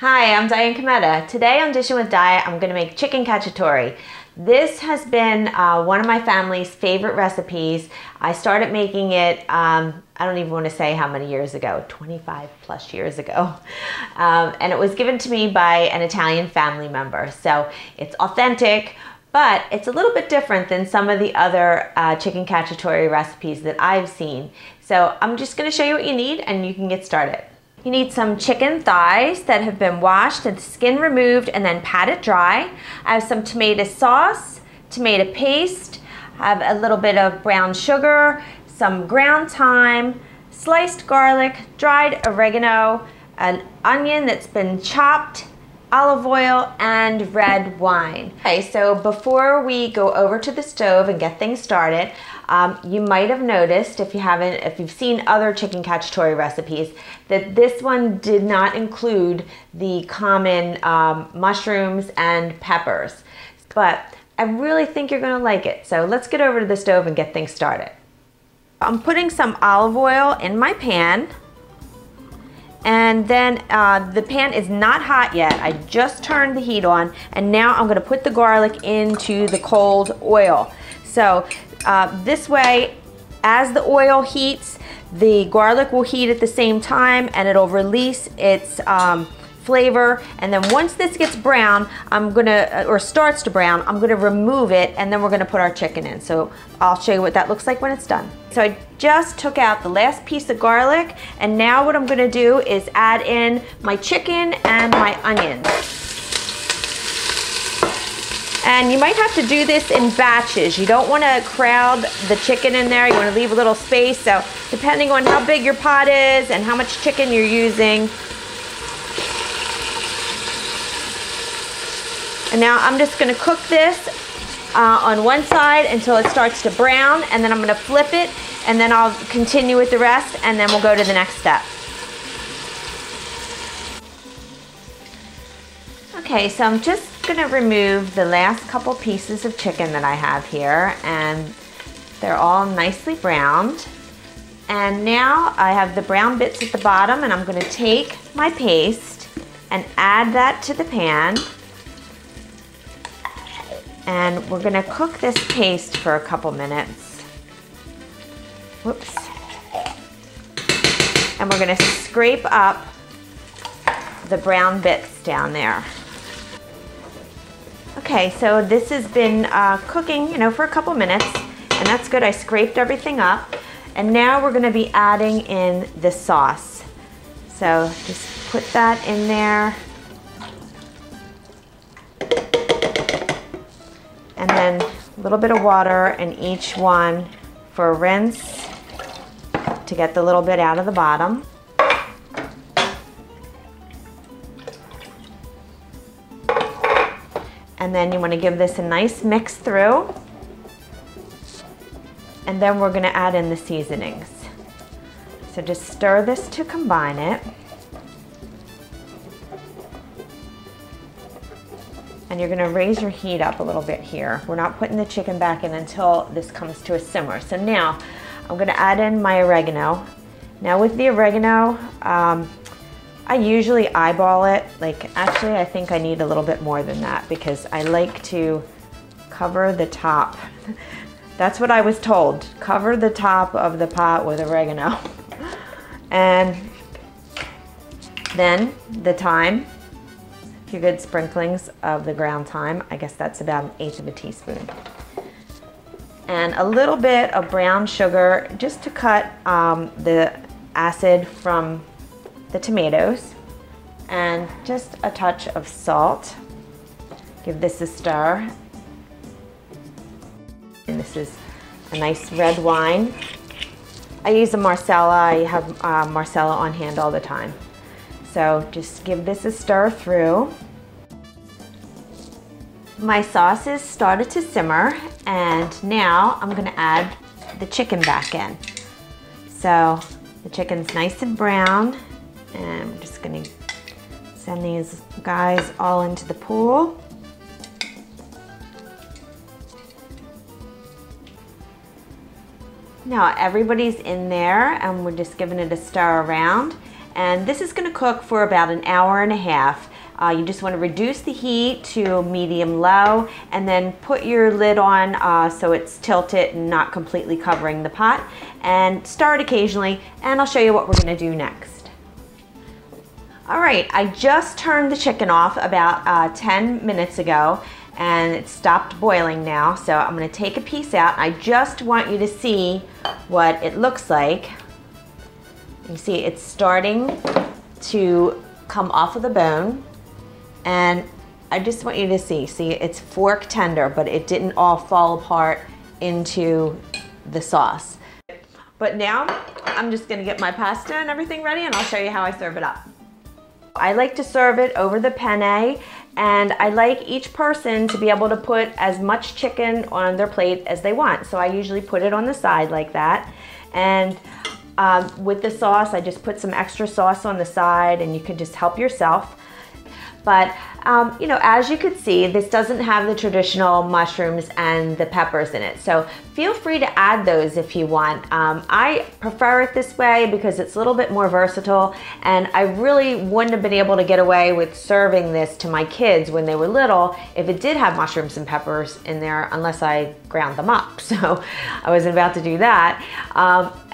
Hi, I'm Diane Cometta. Today on Dishing with Diet, I'm going to make chicken cacciatore. This has been one of my family's favorite recipes. I started making it, I don't even want to say how many years ago, 25 plus years ago. And it was given to me by an Italian family member. So it's authentic, but it's a little bit different than some of the other chicken cacciatore recipes that I've seen. So I'm just going to show you what you need and you can get started. You need some chicken thighs that have been washed and the skin removed and then patted dry. I have some tomato sauce, tomato paste, I have a little bit of brown sugar, some ground thyme, sliced garlic, dried oregano, an onion that's been chopped, olive oil, and red wine. Okay, so before we go over to the stove and get things started, you might have noticed, if you've seen other chicken cacciatore recipes, that this one did not include the common mushrooms and peppers. But I really think you're gonna like it. So let's get over to the stove and get things started. I'm putting some olive oil in my pan. And then the pan is not hot yet. I just turned the heat on, and now I'm gonna put the garlic into the cold oil. So this way, as the oil heats, the garlic will heat at the same time, and it'll release its flavor. And then once this gets brown, or starts to brown, I'm gonna remove it, and then we're gonna put our chicken in. So I'll show you what that looks like when it's done. So I just took out the last piece of garlic, and now what I'm gonna do is add in my chicken and my onions. And you might have to do this in batches. You don't wanna crowd the chicken in there, you wanna leave a little space. So depending on how big your pot is and how much chicken you're using. And now I'm just gonna cook this on one side until it starts to brown, and then I'm gonna flip it, and then I'll continue with the rest, and then we'll go to the next step. Okay, so I'm just gonna remove the last couple pieces of chicken that I have here, and they're all nicely browned. And now I have the brown bits at the bottom, and I'm gonna take my paste and add that to the pan. And we're gonna cook this paste for a couple minutes. Whoops. And we're gonna scrape up the brown bits down there. Okay, so this has been cooking, for a couple minutes, and that's good. I scraped everything up. And now we're gonna be adding in the sauce. So just put that in there. And then a little bit of water in each one for a rinse to get the little bit out of the bottom. And then you want to give this a nice mix through. And then we're going to add in the seasonings. So just stir this to combine it. And you're gonna raise your heat up a little bit here. We're not putting the chicken back in until this comes to a simmer. So now, I'm gonna add in my oregano. Now with the oregano, I usually eyeball it. Actually, I think I need a little bit more than that because I like to cover the top. That's what I was told. Cover the top of the pot with oregano. And then the thyme. Few good sprinklings of the ground thyme. I guess that's about 1/8 of a teaspoon. And a little bit of brown sugar just to cut the acid from the tomatoes. And just a touch of salt. Give this a stir. And this is a nice red wine. I use a Marsala. I have Marsala on hand all the time. So just give this a stir through. My sauces started to simmer, and now I'm gonna add the chicken back in. So the chicken's nice and brown, and I'm just gonna send these guys all into the pool. Now everybody's in there, and we're just giving it a stir around. And this is going to cook for about 1.5 hours. You just want to reduce the heat to medium-low and then put your lid on so it's tilted and not completely covering the pot, and stir it occasionally, and I'll show you what we're going to do next. All right, I just turned the chicken off about 10 minutes ago, and it stopped boiling now, so I'm going to take a piece out. I just want you to see what it looks like. You see it's starting to come off of the bone, and I just want you to see it's fork tender, but it didn't all fall apart into the sauce. But now I'm just going to get my pasta and everything ready, and I'll show you how I serve it up. I like to serve it over the penne, and I like each person to be able to put as much chicken on their plate as they want. So I usually put it on the side like that, and with the sauce, I just put some extra sauce on the side, and you can just help yourself. But you know, as you could see, this doesn't have the traditional mushrooms and the peppers in it. So feel free to add those if you want. I prefer it this way because it's a little bit more versatile, and I really wouldn't have been able to get away with serving this to my kids when they were little if it did have mushrooms and peppers in there, unless I ground them up. So I wasn't about to do that.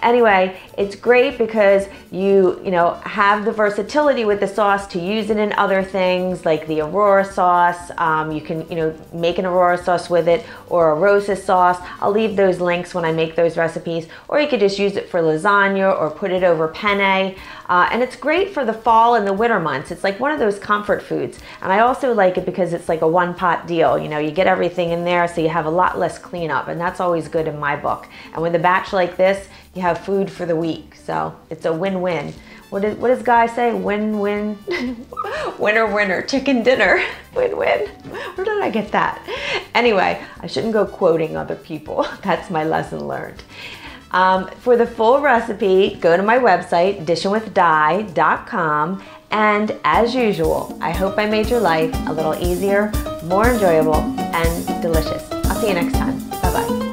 Anyway, it's great because you know, have the versatility with the sauce to use it in other things like the Aurora sauce. You can, you know, make an Aurora sauce with it, or a Rosa sauce. I'll leave those links when I make those recipes, or you could just use it for lasagna or put it over penne. And it's great for the fall and the winter months. It's like one of those comfort foods. And I also like it because it's like a one-pot deal. You know, you get everything in there, so you have a lot less cleanup, and that's always good in my book. And with a batch like this, you have food for the week, so it's a win-win. What does Guy say? Win-win, winner-winner, chicken dinner, win-win. Where did I get that? Anyway, I shouldn't go quoting other people. That's my lesson learned. For the full recipe, go to my website, DishingWithDi.com, and as usual, I hope I made your life a little easier, more enjoyable, and delicious. I'll see you next time. Bye-bye.